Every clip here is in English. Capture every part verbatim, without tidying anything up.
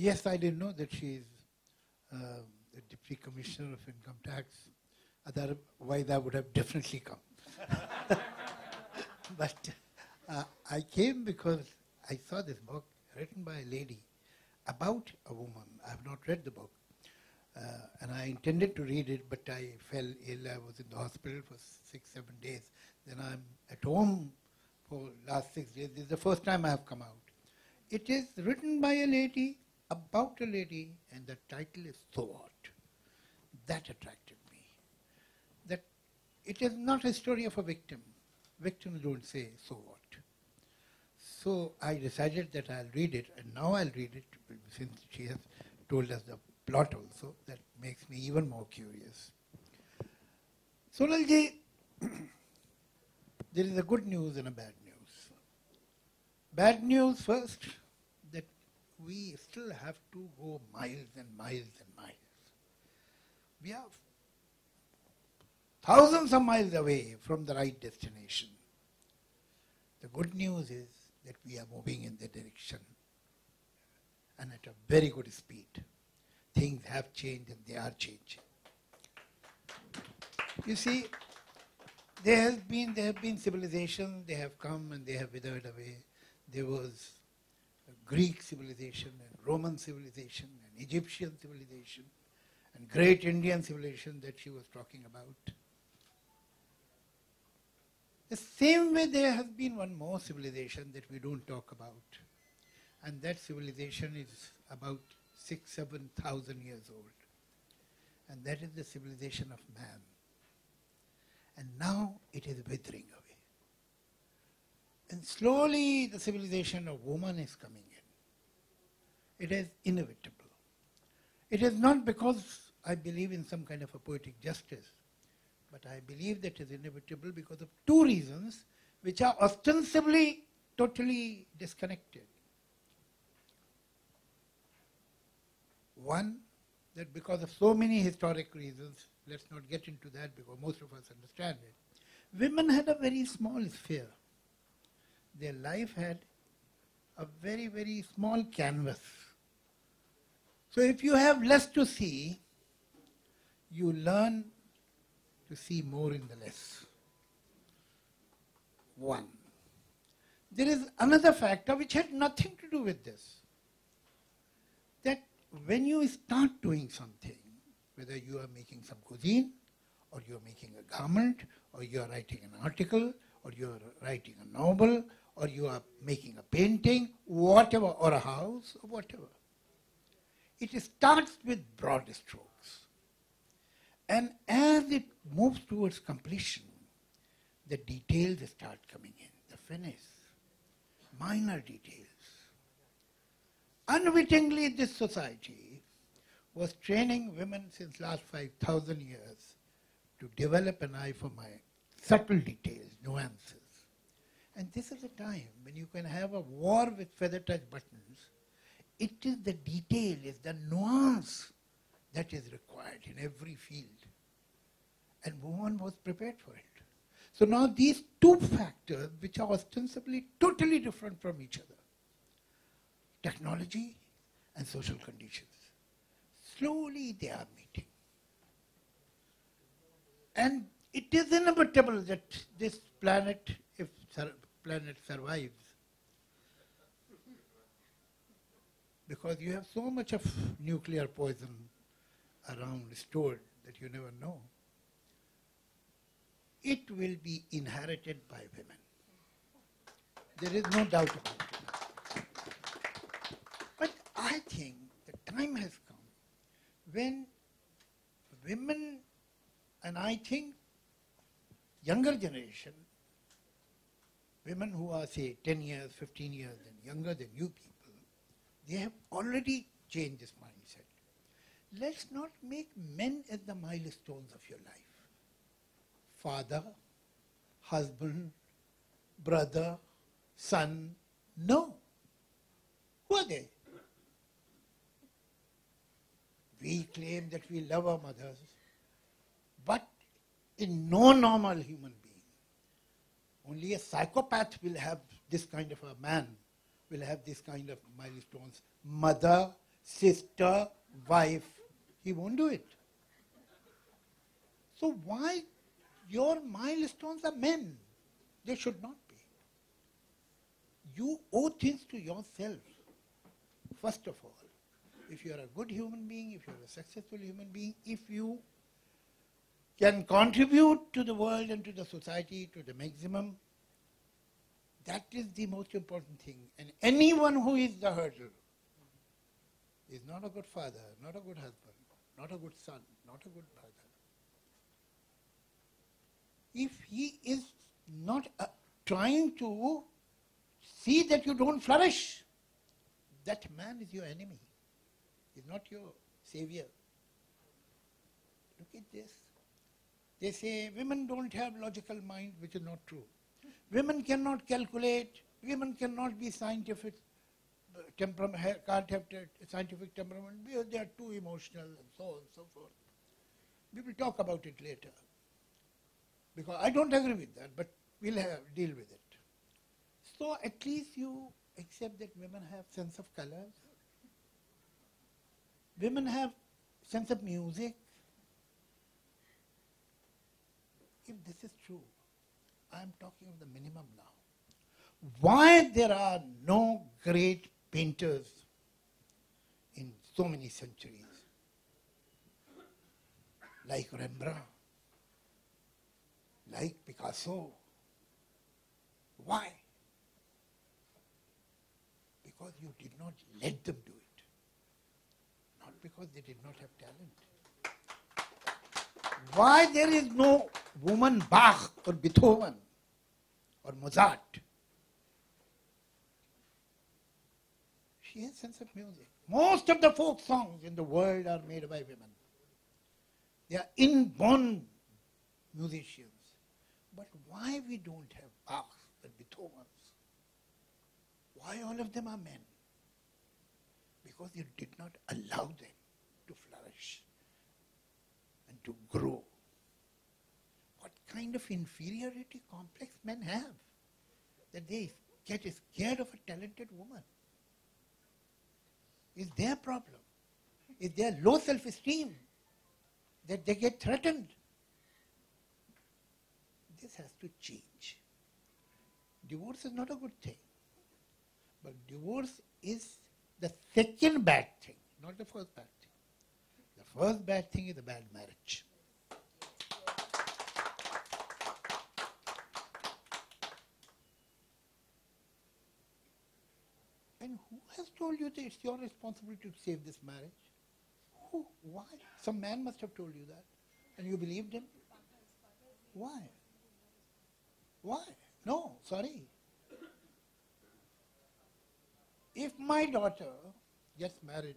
Yes, I didn't know that she is uh, the Deputy Commissioner of Income Tax. Otherwise, I would have definitely come. But uh, I came because I saw this book written by a lady about a woman. I have not read the book. Uh, and I intended to read it, but I fell ill. I was in the hospital for six, seven days. Then I'm at home for the last six days. This is the first time I have come out. It is written by a lady, about a lady, and the title is So What? That attracted me. That it is not a story of a victim. Victims don't say, so what? So I decided that I'll read it, and now I'll read it, since she has told us the plot also. That makes me even more curious. Sonal ji, there is a good news and a bad news. Bad news first, that we still have to go miles and miles and miles. We are thousands of miles away from the right destination. The good news is that we are moving in that direction and at a very good speed. Things have changed and they are changing. You see, there has been, there have been civilizations, they have come and they have withered away. There was Greek civilization and Roman civilization and Egyptian civilization and great Indian civilization that she was talking about. The same way there has been one more civilization that we don't talk about. And that civilization is about six, seven thousand years old. And that is the civilization of man. And now it is withering away. And slowly the civilization of woman is coming in. It is inevitable. It is not because I believe in some kind of a poetic justice, but I believe that it is inevitable because of two reasons which are ostensibly totally disconnected. One, that because of so many historic reasons, let's not get into that because most of us understand it, women had a very small sphere. Their life had a very, very small canvas. So if you have less to see, you learn to see more in the less. One. There is another factor which had nothing to do with this. That when you start doing something, whether you are making some cuisine, or you are making a garment, or you are writing an article, or you are writing a novel, or you are making a painting, whatever, or a house, or whatever. It starts with broad strokes. And as it moves towards completion, the details start coming in, the finish, minor details. Unwittingly, this society was training women since last five thousand years to develop an eye for my subtle details, nuances. And this is a time when you can have a war with feather touch buttons. It is the detail, it's the nuance that is required in every field. And woman was prepared for it. So now these two factors, which are ostensibly totally different from each other, technology and social conditions, slowly they are meeting. And it is inevitable that this planet, if the planet survives, because you have so much of nuclear poison around stored that you never know. It will be inherited by women. There is no doubt about it. But I think the time has come when women, and I think younger generation, women who are say ten years, fifteen years and younger than you people, they have already changed this mindset. Let's not make men as the milestones of your life. Father, husband, brother, son, no. Who are they? We claim that we love our mothers, but in no normal human being, only a psychopath will have this kind of a man, will have this kind of milestones. Mother, sister, wife. He won't do it. So why your milestones are men? They should not be. You owe things to yourself, first of all. If you are a good human being, if you are a successful human being, if you can contribute to the world and to the society to the maximum, that is the most important thing. And anyone who is the hurdle is not a good father, not a good husband, not a good son, not a good brother. If he is not uh, trying to see that you don't flourish, that man is your enemy. He's not your savior. Look at this. They say women don't have logical mind, which is not true. Women cannot calculate. Women cannot be scientific, temperament, can't have scientific temperament because they are too emotional and so on and so forth. We will talk about it later, because I don't agree with that, but we'll have, deal with it. So at least you accept that women have sense of colors. Women have sense of music. If this is true, I am talking of the minimum now. Why there are no great painters in so many centuries? Like Rembrandt, like Picasso. Why? Because you did not let them do it. Not because they did not have talent. Why there is no woman Bach or Beethoven or Mozart? She has sense of music. Most of the folk songs in the world are made by women. They are inborn musicians. But why we don't have Bach and Beethovens? Why all of them are men? Because you did not allow them to flourish and to grow. What kind of inferiority complex men have that they get scared of a talented woman? Is their problem? Is their low self-esteem that they get threatened? This has to change. Divorce is not a good thing. But divorce is the second bad thing, not the first bad thing. The first bad thing is a bad marriage. And who has told you that it's your responsibility to save this marriage? Who? Why? Some man must have told you that. And you believed him? Why? Why? No, sorry. If my daughter gets married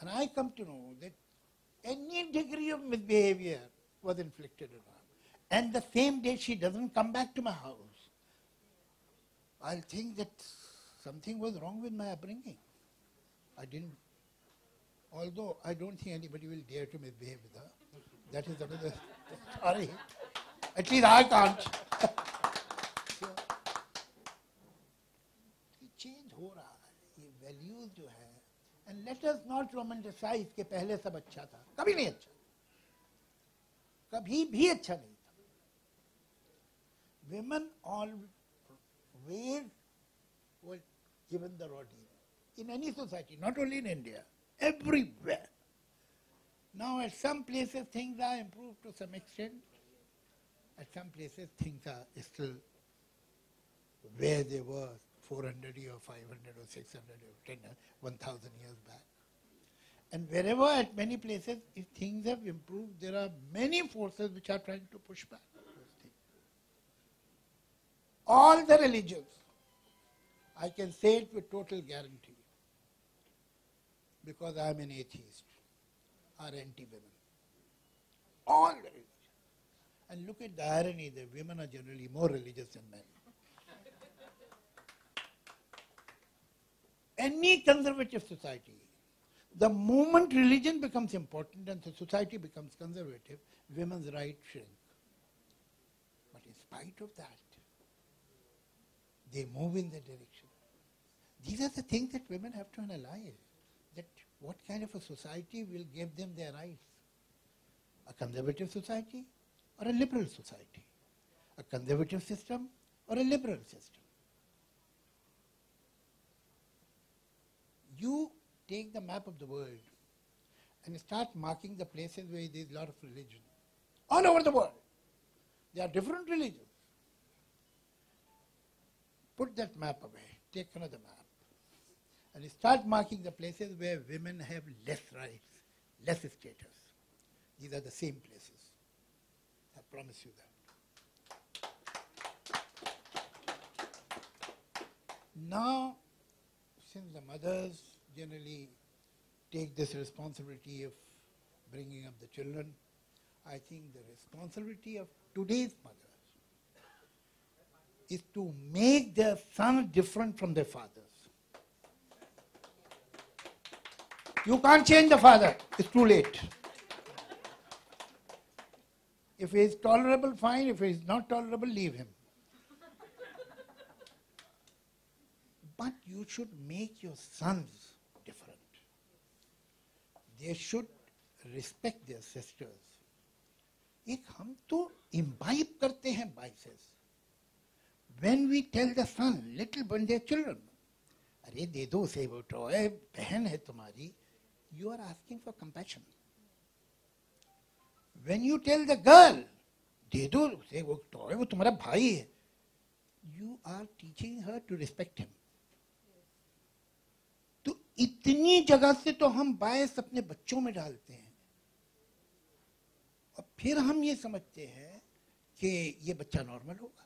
and I come to know that any degree of misbehavior was inflicted on her, and the same day she doesn't come back to my house, I'll think that something was wrong with my upbringing. I didn't, although I don't think anybody will dare to misbehave with her. That is another story. At least I can't. So, change ho raha hai, ye values jo hai, and let us not romanticize ke pehle sab acha tha. Kabhi nahi acha. Kabhi bhi acha nahi tha. Women always were given the raw deal. In any society, not only in India, everywhere. Now at some places things are improved to some extent. At some places, things are still where they were four hundred or five hundred or six hundred or ten, one thousand years back. And wherever, at many places, if things have improved, there are many forces which are trying to push back those things. All the religions, I can say it with total guarantee, because I am an atheist, are anti-women. All religions. And look at the irony that women are generally more religious than men. Any conservative society, the moment religion becomes important and the society becomes conservative, women's rights shrink. But in spite of that, they move in that direction. These are the things that women have to analyze. that what kind of a society will give them their rights? A conservative society or a liberal society? A conservative system or a liberal system? You take the map of the world and start marking the places where there is a lot of religion. All over the world, there are different religions. Put that map away, take another map, and start marking the places where women have less rights, less status. These are the same places. I promise you that. Now, since the mothers generally take this responsibility of bringing up the children, I think the responsibility of today's mothers is to make their sons different from their fathers. You can't change the father, it's too late. If he is tolerable, fine. If he is not tolerable, leave him. But you should make your sons different. They should respect their sisters. ایک ہم تو imbibe کرتے ہیں biases. When we tell the son, little one, their children, ارے دے دو اسے بیٹو ہے بہن ہے تمہاری, you are asking for compassion. When you tell the girl, دے دو اسے بیٹو ہے وہ تمہارا بھائی ہے, you are teaching her to respect him. تو اتنی جگہ سے تو ہم bias اپنے بچوں میں ڈالتے ہیں. اور پھر ہم یہ سمجھتے ہیں کہ یہ بچہ نارمل ہوگا.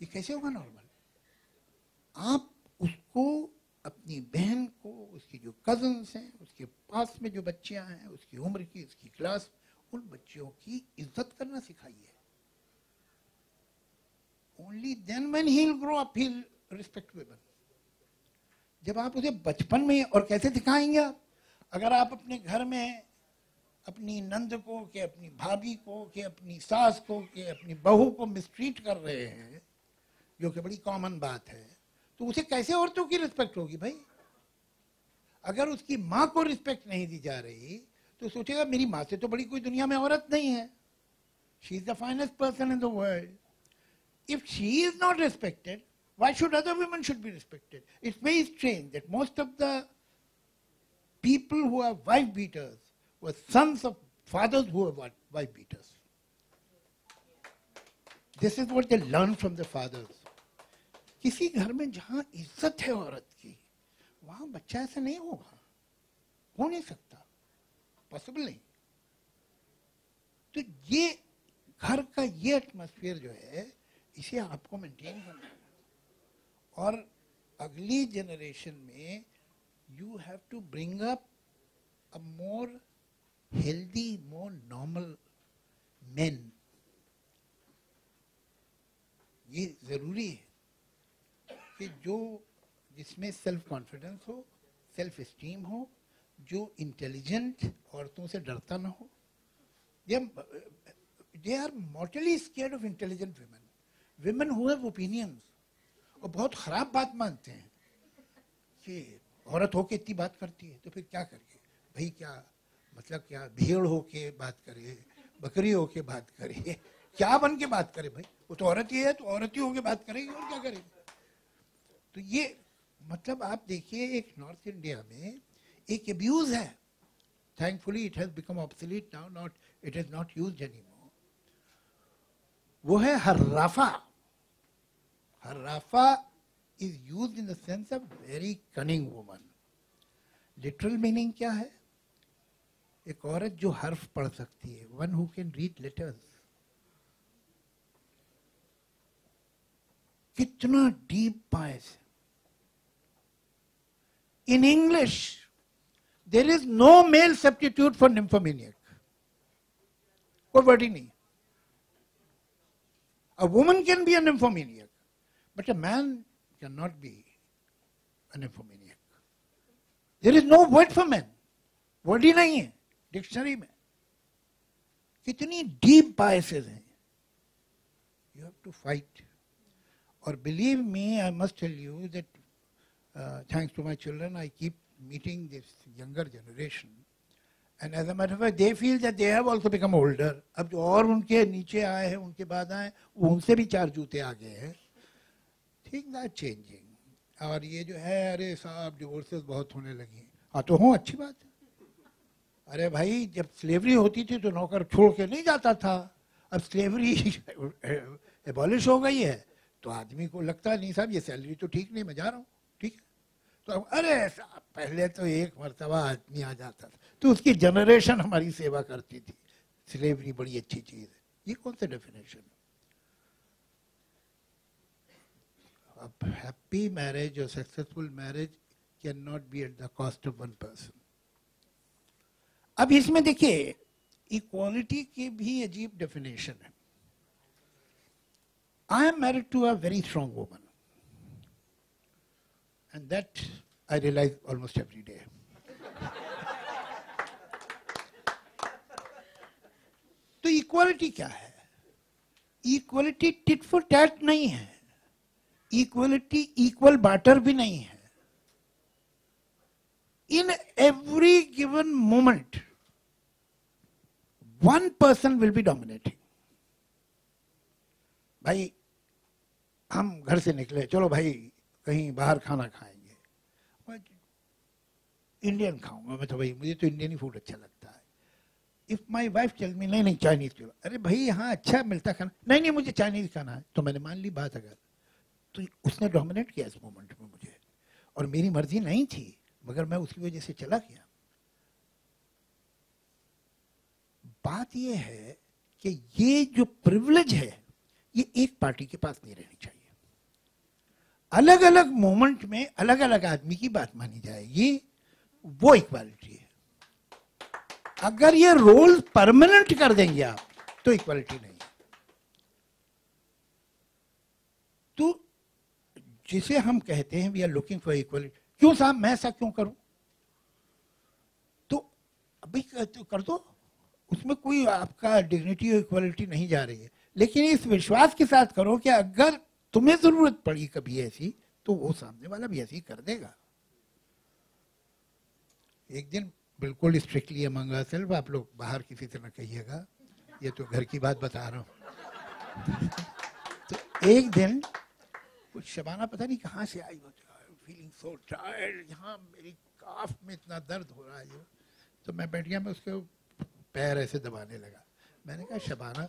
یہ کیسے ہوگا نارمل؟ آپ اس کو اپنی بہن کو, اس کی جو کزنس ہیں, اس کے پاس میں جو بچیاں ہیں, اس کی عمر کی, اس کی کلاس, ان بچیوں کی عزت کرنا سکھائیے. Only then when he'll grow up, he'll respect women. جب آپ اسے بچپن میں, اور کیسے سکھائیں گے آپ؟ اگر آپ اپنے گھر میں اپنی نند کو کہ اپنی بھابھی کو کہ اپنی ساس کو کہ اپنی بہو کو مسٹریٹ کر رہے ہیں, جو کہ بڑی کامن بات ہے, تو اسے کیسے عورتوں کی رسپیکٹ ہوگی بھائی؟ اگر اس کی ماں کو رسپیکٹ نہیں دی جا رہی تو سوچے گا میری ماں سے تو بڑی کوئی دنیا میں عورت نہیں ہے. She is the finest person in the world. If she is not respected, why should other women should be respected? It's very strange that most of the people who are wife beaters were sons of fathers who were wife beaters. This is what they learned from their fathers. کسی گھر میں جہاں عزت ہے عورت کی, وہاں بچہ ایسا نہیں ہوگا, ہو نہیں سکتا, پاسبل نہیں. تو یہ گھر کا یہ ایٹماسفیئر جو ہے اسے آپ کو مینٹین کرنا ہے. اور اگلی جنریشن میں you have to bring up a more healthy, more normal men. یہ ضروری ہے کہ جو جس میں سیلف کانفیڈنس ہو, سیلف اسٹیم ہو, جو انٹیلیجنٹ, عورتوں سے ڈرتا نہ ہو. They are mortally scared of intelligent women. Women who have opinions. اور بہت خراب بات مانتے ہیں کہ عورت ہو کے اتنی بات کرتی ہے تو پھر کیا کرے بھائی؟ کیا مطلب کیا بھیڑ ہو کے بات کرے, بکری ہو کے بات کرے, کیا بن کے بات کرے بھائی؟ وہ تو عورت ہی ہے تو عورت ہی ہو کے بات کرے گی, اور کیا کرے گی؟ تو یہ مطلب آپ دیکھیے ایک نارتھ انڈیا میں ایک ابیوز ہے. Thankfully it has become obsolete now, not it is not used any more. وہ ہے ہرافا. ہرافا is used in the sense of very cunning woman. Literal meaning کیا ہے؟ ایک عورت جو حرف پڑھ سکتی ہے, one who can read letters. کتنا deep bias. In English, there is no male substitute for nymphomaniac. کوئی ورڈ ہی نہیں. A woman can be a nymphomaniac, but a man cannot be a nymphomaniac. There is no word for men. Word ہی نہیں ہے dictionary میں. کتنی deep biases ہیں. You have to fight. اور believe me, I must tell you that uh, thanks to my children, I keep meeting this younger generation. And as a matter of fact, they feel that they have also become older. Ab jo aur unke niche aaye hain, unke baad aaye, unse bhi char joote aage hain. Things are changing. Aur ye jo hai, arey saab, divorces bahut hone lagi. Haan to hoon, achhi baat. Arey bhai, jab slavery hoti thi, to naukar chhod ke nahi jata tha. Ab slavery abolish ho gayi hai. To aadmi ko lagta nahi saab, ye salary to theek nahi, main ja raha hoon. تو ارے صاحب پہلے تو ایک مرتبہ آدمی آ جاتا تھا تو اس کی جنریشن ہماری سیوا کرتی تھی. سلیوری بڑی اچھی چیز ہے. یہ کون سا ڈیفینیشن ہے؟ اب ہیپی میرج اور successful marriage can not be at the cost of one person. اب اس میں دیکھیے ایکوالٹی کی بھی عجیب ڈیفینیشن ہے. I am married to a very strong woman. And that I realize almost every day. So equality kya hai? Equality tit for tat nahi hai. Equality equal barter bhi nahi hai. In every given moment, one person will be dominating. Bhai, hum ghar se nikle, chalo bhai, کہیں باہر کھانا کھائیں گے. میں Indian کھاؤں گا. میں تو بھائی مجھے تو انڈین ہی فوڈ اچھا لگتا ہے. If my wife tells me نہیں نہیں چائنیز کھاؤ. ارے بھائی ہاں اچھا ملتا کھانا. نہیں نہیں مجھے چائنیز کھانا ہے. تو میں نے مان لی بات. اگر تو اس نے ڈومینیٹ کیا اس مومنٹ میں مجھے, اور میری مرضی نہیں تھی مگر میں اس کی وجہ سے چلا گیا. بات یہ ہے کہ یہ جو پریولیج ہے یہ ایک پارٹی کے پاس نہیں رہنی چاہیے. الگ الگ مومنٹ میں الگ الگ آدمی کی بات مانی جائے گی. وہ ایکوالٹی ہے. اگر یہ رول پرمننٹ کر دیں گے آپ تو ایکوالٹی نہیں. تو جسے ہم کہتے ہیں we are looking for equality, کیوں صاحب میں ایسا کیوں کروں؟ تو ابھی کر دو. اس میں کوئی آپ کا ڈگنیٹی اور ایکوالٹی نہیں جا رہی ہے. لیکن اس وشواس کے ساتھ کرو کہ اگر تمہیں ضرورت پڑی کبھی ایسی تو وہ سامنے والا بھی ایسی کر دے گا. ایک دن بالکل اسٹرکٹلی امنگ سیلف, آپ لوگ باہر کسی سے نہ کہیے گا, یہ تو گھر کی بات بتا رہا ہوں. تو ایک دن کچھ شبانہ پتہ نہیں کہاں سے آئی, فیلنگ سو ٹائرڈ, یہاں میری کاف میں اتنا درد ہو رہا ہے. تو میں بیٹھ گیا, میں اس کے پیر ایسے دبانے لگا. میں نے کہا شبانہ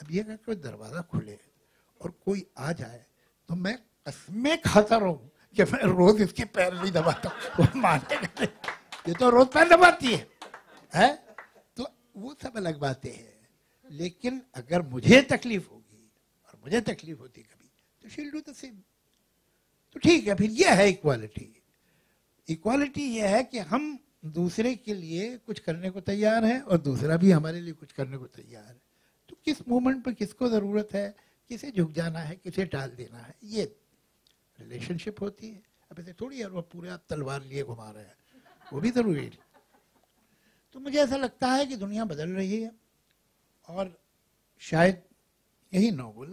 اب یہ کہ دروازہ کھلے اور کوئی آ جائے تو میں قسمیں کھاتا رہوں کہ میں روز اس کے پیر نہیں دباتا. وہ مانتے نہیں, یہ تو روز پیر دباتی ہے. تو وہ سب الگ باتیں ہیں. لیکن اگر مجھے تکلیف ہوگی اور مجھے تکلیف ہوتی کبھی تو شیل ڈو دا سیم. تو ٹھیک ہے, پھر یہ ہے ایکوالٹی. ایکوالٹی یہ ہے کہ ہم دوسرے کے لیے کچھ کرنے کو تیار ہیں اور دوسرا بھی ہمارے لیے کچھ کرنے کو تیار ہے. تو کس مومنٹ پہ کس کو ضرورت ہے, کسے جھک جانا ہے, کسے ٹال دینا ہے, یہ ریلیشن شپ ہوتی ہے. اب ایسے تھوڑی ہے پورے آپ تلوار لیے گھما رہے ہیں, وہ بھی ضروری ہے. تو مجھے ایسا لگتا ہے کہ دنیا بدل رہی ہے, اور شاید یہی ناول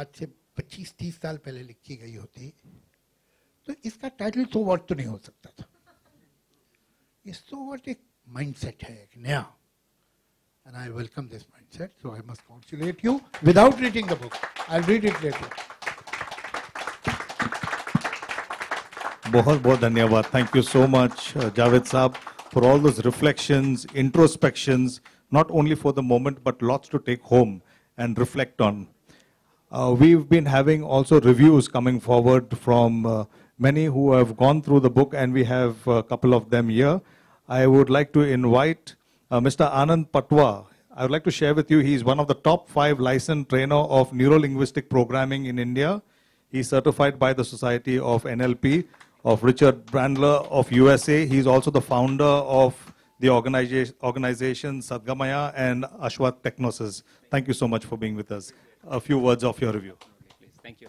آج سے پچیس تیس سال پہلے لکھی گئی ہوتی تو اس کا ٹائٹل سو واٹ تو نہیں ہو سکتا تھا. یہ سو واٹ ایک مائنڈ سیٹ ہے, ایک نیا. And I welcome this mindset, so I must congratulate you without reading the book. I'll read it later. Bahut bahut dhanyawad. Thank you so much, uh, Javed Saab, for all those reflections, introspections, not only for the moment but lots to take home and reflect on. Uh, we've been having also reviews coming forward from uh, many who have gone through the book, and we have a couple of them here. I would like to invite Uh, Mister Anand Patwa. I would like to share with you, he is one of the top five licensed trainer of neuro-linguistic programming in India. He is certified by the Society of N L P, of Richard Brandler of U S A. He is also the founder of the organization, organization Sadgamaya and Ashwat Technosys. Thank you so much for being with us. A few words of your review. Please, thank you.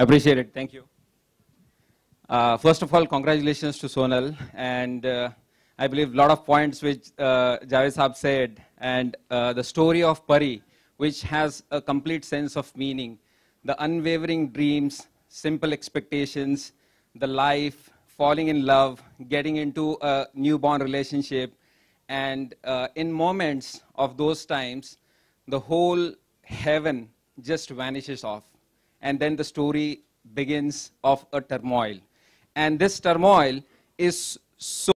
I appreciate it. Thank you. Uh, first of all, congratulations to Sonal, and uh, I believe a lot of points which uh, Javed Saab said, and uh, the story of Pari, which has a complete sense of meaning. The unwavering dreams, simple expectations, the life, falling in love, getting into a newborn relationship, and uh, in moments of those times, the whole heaven just vanishes off, and then the story begins of a turmoil. And this turmoil is so